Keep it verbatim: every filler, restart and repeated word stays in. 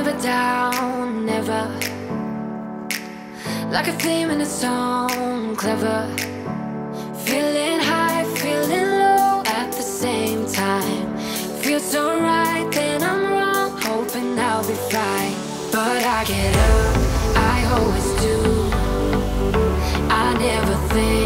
never down, never. Like a theme in a song, clever. Feeling high, feeling low at the same time. Feels so right, then I'm wrong, hoping I'll be fine. But I get up, I always do. I never think